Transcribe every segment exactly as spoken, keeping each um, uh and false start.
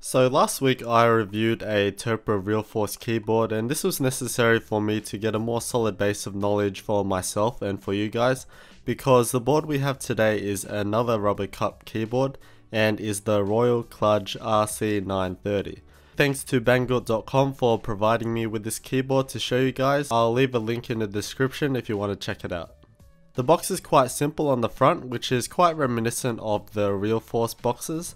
So last week I reviewed a Topre RealForce keyboard, and this was necessary for me to get a more solid base of knowledge for myself and for you guys, because the board we have today is another rubber cup keyboard and is the Royal Kludge R C nine thirty. Thanks to Banggood dot com for providing me with this keyboard to show you guys. I'll leave a link in the description if you want to check it out. The box is quite simple on the front, which is quite reminiscent of the RealForce boxes,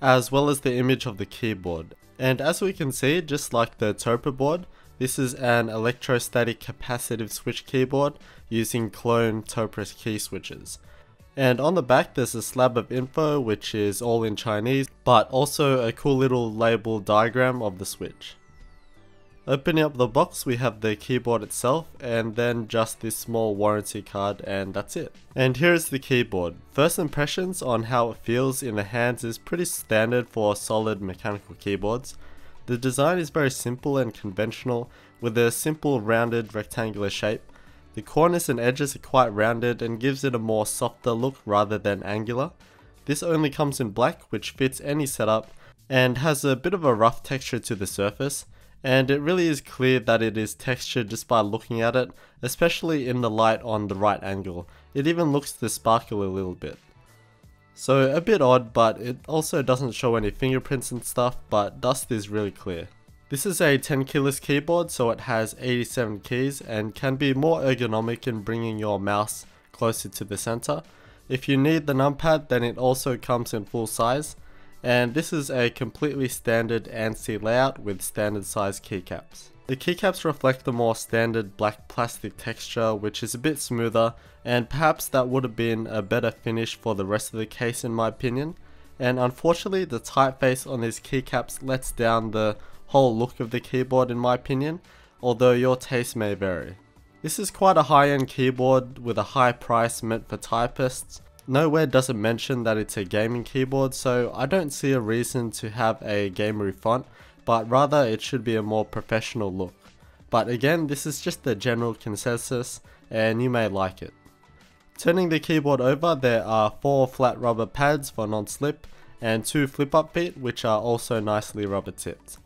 as well as the image of the keyboard. And as we can see, just like the Topre board, this is an electrostatic capacitive switch keyboard using clone Topre key switches. And on the back there's a slab of info, which is all in Chinese, but also a cool little label diagram of the switch. Opening up the box, we have the keyboard itself, and then just this small warranty card, and that's it. And here is the keyboard. First impressions on how it feels in the hands is pretty standard for solid mechanical keyboards. The design is very simple and conventional, with a simple rounded rectangular shape. The corners and edges are quite rounded and gives it a more softer look rather than angular. This only comes in black, which fits any setup, and has a bit of a rough texture to the surface. And it really is clear that it is textured just by looking at it, especially in the light on the right angle. It even looks to sparkle a little bit. So a bit odd, but it also doesn't show any fingerprints and stuff, but dust is really clear. This is a ten keyless keyboard, so it has eighty-seven keys and can be more ergonomic in bringing your mouse closer to the center. If you need the numpad, then it also comes in full size. And this is a completely standard ANSI layout with standard size keycaps. The keycaps reflect the more standard black plastic texture, which is a bit smoother, and perhaps that would have been a better finish for the rest of the case in my opinion. And unfortunately the typeface on these keycaps lets down the whole look of the keyboard in my opinion, although your taste may vary. This is quite a high-end keyboard with a high price meant for typists. Nowhere does it mention that it's a gaming keyboard, so I don't see a reason to have a gamery font, but rather it should be a more professional look. But again, this is just the general consensus, and you may like it. Turning the keyboard over, there are four flat rubber pads for non-slip, and two flip-up feet, which are also nicely rubber-tipped.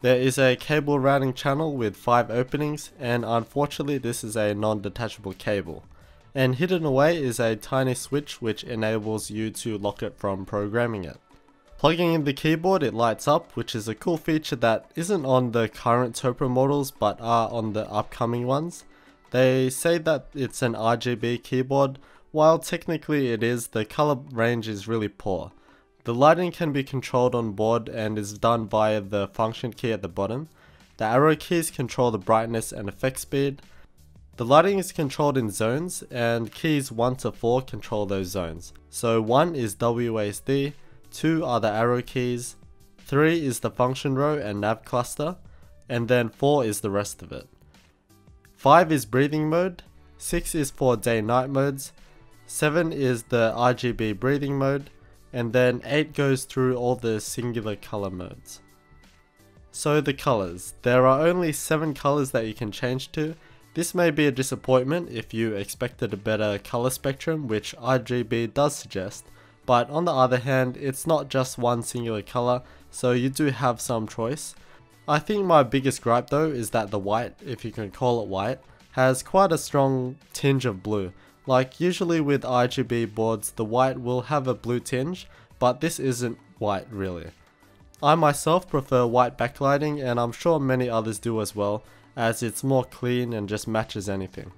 There is a cable routing channel with five openings, and unfortunately this is a non-detachable cable. And hidden away is a tiny switch which enables you to lock it from programming it. Plugging in the keyboard, it lights up, which is a cool feature that isn't on the current Topre models but are on the upcoming ones. They say that it's an R G B keyboard, while technically it is. The color range is really poor. The lighting can be controlled on board and is done via the function key at the bottom. The arrow keys control the brightness and effect speed. The lighting is controlled in zones, and keys one to four control those zones. So one is W A S D, two are the arrow keys, three is the function row and nav cluster, and then four is the rest of it. five is breathing mode, six is for day-night modes, seven is the R G B breathing mode, and then eight goes through all the singular color modes. So the colors. There are only seven colors that you can change to. This may be a disappointment if you expected a better color spectrum, which R G B does suggest, but on the other hand, it's not just one singular color, so you do have some choice. I think my biggest gripe though is that the white, if you can call it white, has quite a strong tinge of blue. Like usually with R G B boards, the white will have a blue tinge, but this isn't white really. I myself prefer white backlighting, and I'm sure many others do as well, as it's more clean and just matches anything.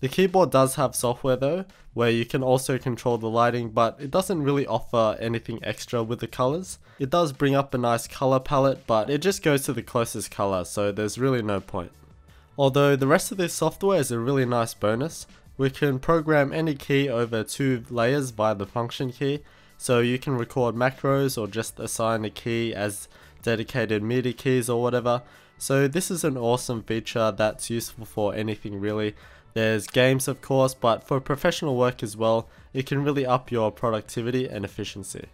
The keyboard does have software though, where you can also control the lighting, but it doesn't really offer anything extra with the colors. It does bring up a nice color palette, but it just goes to the closest color, so there's really no point. Although the rest of this software is a really nice bonus. We can program any key over two layers via the function key, so you can record macros or just assign a key as dedicated MIDI keys or whatever. So this is an awesome feature that's useful for anything really. There's games of course, but for professional work as well, it can really up your productivity and efficiency.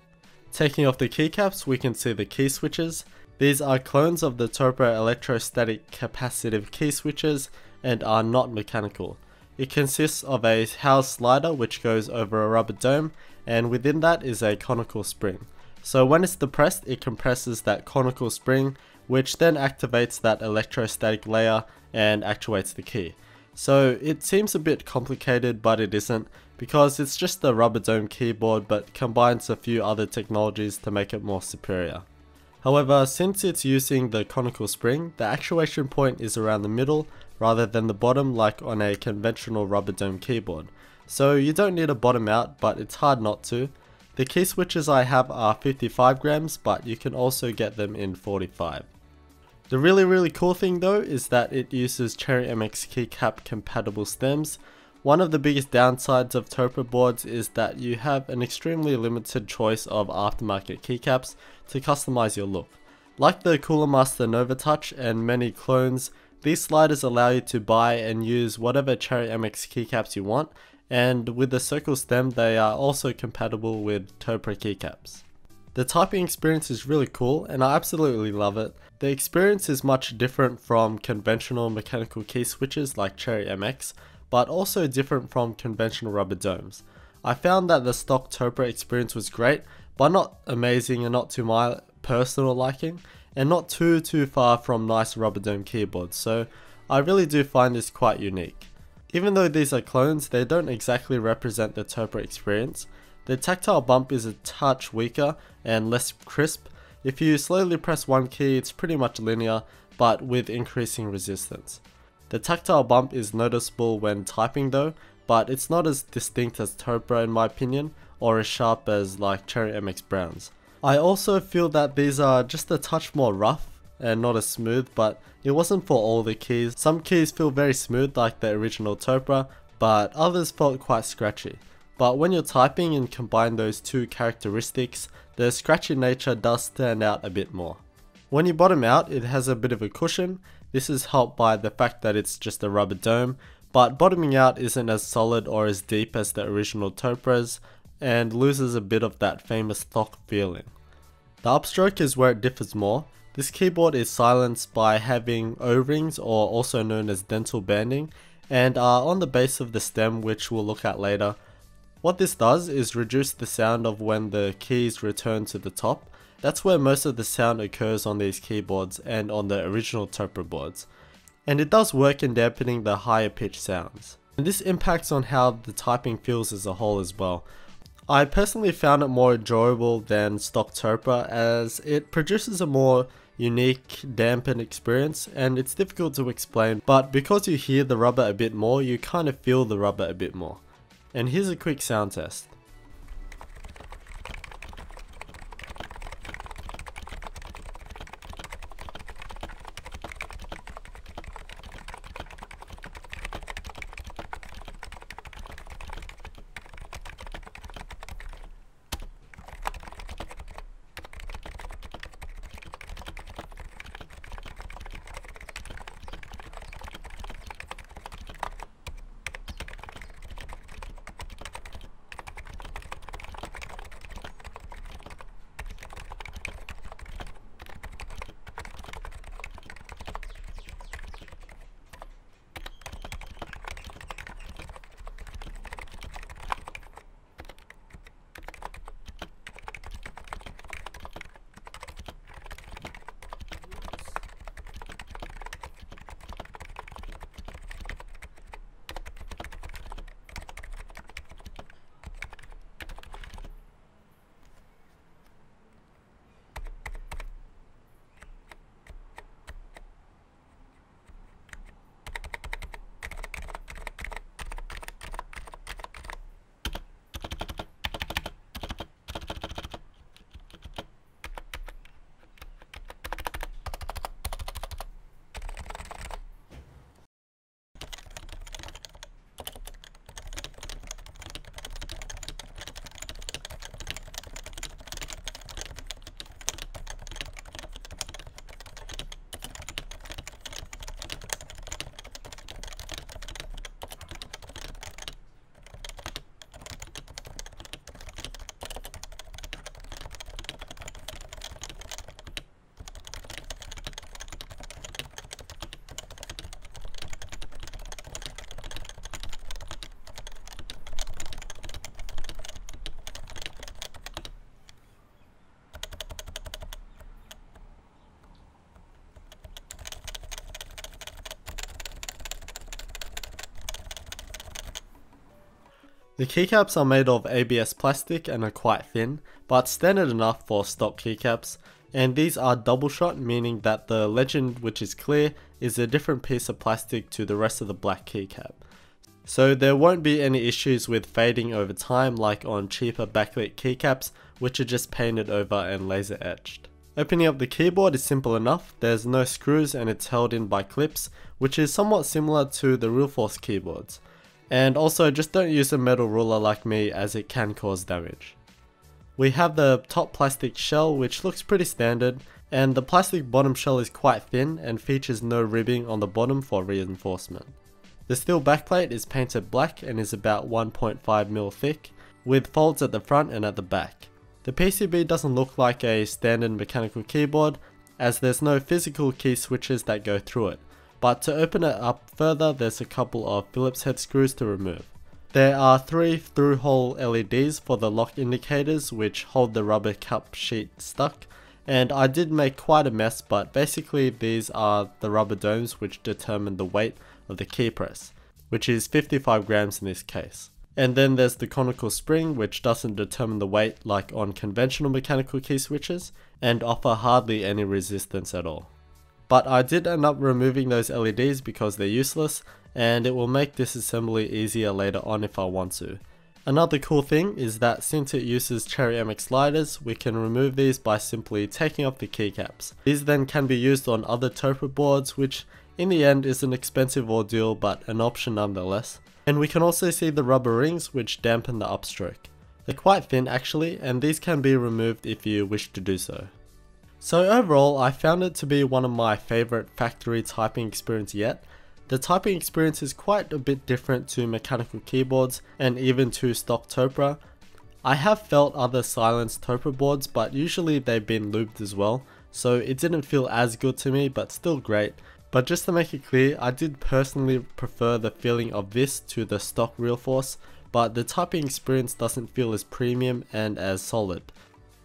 Taking off the keycaps, we can see the key switches. These are clones of the Topre electrostatic capacitive key switches and are not mechanical. It consists of a housed slider which goes over a rubber dome, and within that is a conical spring. So when it's depressed, it compresses that conical spring, which then activates that electrostatic layer and actuates the key. So it seems a bit complicated, but it isn't, because it's just a rubber dome keyboard but combines a few other technologies to make it more superior. However, since it's using the conical spring, the actuation point is around the middle rather than the bottom like on a conventional rubber dome keyboard. So you don't need a bottom out, but it's hard not to. The key switches I have are fifty-five grams, but you can also get them in forty-five. The really really cool thing though is that it uses Cherry M X keycap compatible stems. One of the biggest downsides of Topre boards is that you have an extremely limited choice of aftermarket keycaps to customize your look. Like the Cooler Master Nova Touch and many clones, these sliders allow you to buy and use whatever Cherry M X keycaps you want, and with the circle stem they are also compatible with Topre keycaps. The typing experience is really cool and I absolutely love it. The experience is much different from conventional mechanical key switches like Cherry M X, but also different from conventional rubber domes. I found that the stock Topre experience was great, but not amazing and not to my personal liking, and not too too far from nice rubber dome keyboards, so I really do find this quite unique. Even though these are clones, they don't exactly represent the Topre experience. The tactile bump is a touch weaker and less crisp. If you slowly press one key, it's pretty much linear, but with increasing resistance. The tactile bump is noticeable when typing though, but it's not as distinct as Topre in my opinion, or as sharp as like Cherry M X Browns. I also feel that these are just a touch more rough and not as smooth, but it wasn't for all the keys. Some keys feel very smooth like the original Topre, but others felt quite scratchy. But when you're typing and combine those two characteristics, the scratchy nature does stand out a bit more. When you bottom out, it has a bit of a cushion. This is helped by the fact that it's just a rubber dome, but bottoming out isn't as solid or as deep as the original Topres and loses a bit of that famous stock feeling. The upstroke is where it differs more. This keyboard is silenced by having O-rings, or also known as dental banding, and are on the base of the stem, which we'll look at later. What this does is reduce the sound of when the keys return to the top. That's where most of the sound occurs on these keyboards and on the original Topre boards, and it does work in dampening the higher pitch sounds. And this impacts on how the typing feels as a whole as well. I personally found it more enjoyable than stock Topre, as it produces a more unique dampened experience, and it's difficult to explain, but because you hear the rubber a bit more, you kind of feel the rubber a bit more. And here's a quick sound test. The keycaps are made of A B S plastic and are quite thin, but standard enough for stock keycaps, and these are double shot, meaning that the legend, which is clear, is a different piece of plastic to the rest of the black keycap. So there won't be any issues with fading over time like on cheaper backlit keycaps, which are just painted over and laser etched. Opening up the keyboard is simple enough, there's no screws and it's held in by clips, which is somewhat similar to the RealForce keyboards. And also, just don't use a metal ruler like me as it can cause damage. We have the top plastic shell, which looks pretty standard, and the plastic bottom shell is quite thin and features no ribbing on the bottom for reinforcement. The steel backplate is painted black and is about one point five millimeters thick, with folds at the front and at the back. The P C B doesn't look like a standard mechanical keyboard, as there's no physical key switches that go through it. But to open it up further, there's a couple of Phillips head screws to remove. There are three through-hole L E Ds for the lock indicators, which hold the rubber cup sheet stuck, and I did make quite a mess, but basically these are the rubber domes which determine the weight of the key press, which is fifty-five grams in this case. And then there's the conical spring, which doesn't determine the weight like on conventional mechanical key switches, and offer hardly any resistance at all. But I did end up removing those L E Ds because they're useless, and it will make disassembly easier later on if I want to. Another cool thing is that since it uses Cherry M X lighters, we can remove these by simply taking off the keycaps. These then can be used on other Topre boards, which in the end is an expensive ordeal but an option nonetheless. And we can also see the rubber rings which dampen the upstroke. They're quite thin actually, and these can be removed if you wish to do so. So overall, I found it to be one of my favourite factory typing experience yet. The typing experience is quite a bit different to mechanical keyboards and even to stock Topre. I have felt other silenced Topre boards, but usually they've been lubed as well, so it didn't feel as good to me, but still great. But just to make it clear, I did personally prefer the feeling of this to the stock RealForce, but the typing experience doesn't feel as premium and as solid.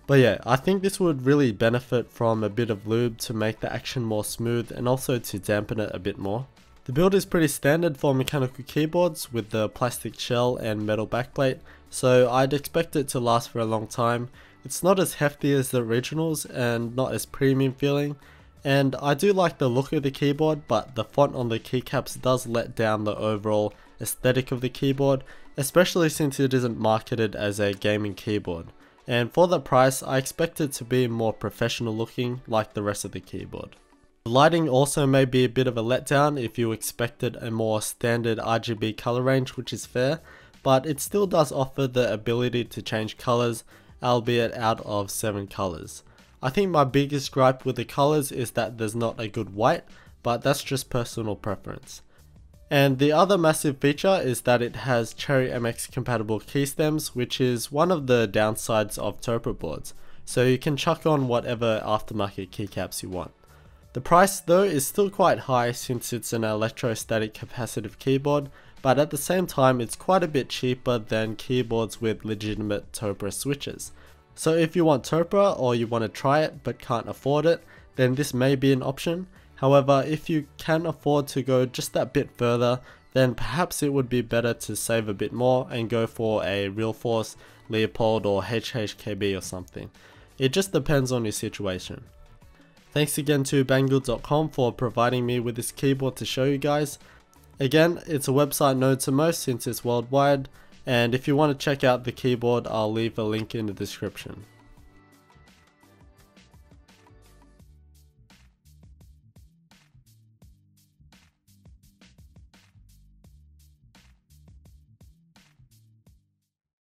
But yeah, I think this would really benefit from a bit of lube to make the action more smooth and also to dampen it a bit more. The build is pretty standard for mechanical keyboards with the plastic shell and metal backplate, so I'd expect it to last for a long time. It's not as hefty as the originals and not as premium feeling, and I do like the look of the keyboard, but the font on the keycaps does let down the overall aesthetic of the keyboard, especially since it isn't marketed as a gaming keyboard. And for the price, I expect it to be more professional looking like the rest of the keyboard. The lighting also may be a bit of a letdown if you expected a more standard R G B color range, which is fair, but it still does offer the ability to change colors, albeit out of seven colors. I think my biggest gripe with the colors is that there's not a good white, but that's just personal preference. And the other massive feature is that it has Cherry M X compatible key stems, which is one of the downsides of Topre boards, so you can chuck on whatever aftermarket keycaps you want. The price though is still quite high since it's an electrostatic capacitive keyboard, but at the same time it's quite a bit cheaper than keyboards with legitimate Topre switches. So if you want Topre or you want to try it but can't afford it, then this may be an option. However, if you can afford to go just that bit further, then perhaps it would be better to save a bit more and go for a RealForce, Leopold or H H K B or something. It just depends on your situation. Thanks again to Banggood dot com for providing me with this keyboard to show you guys. Again, it's a website known to most since it's worldwide, and if you want to check out the keyboard, I'll leave a link in the description.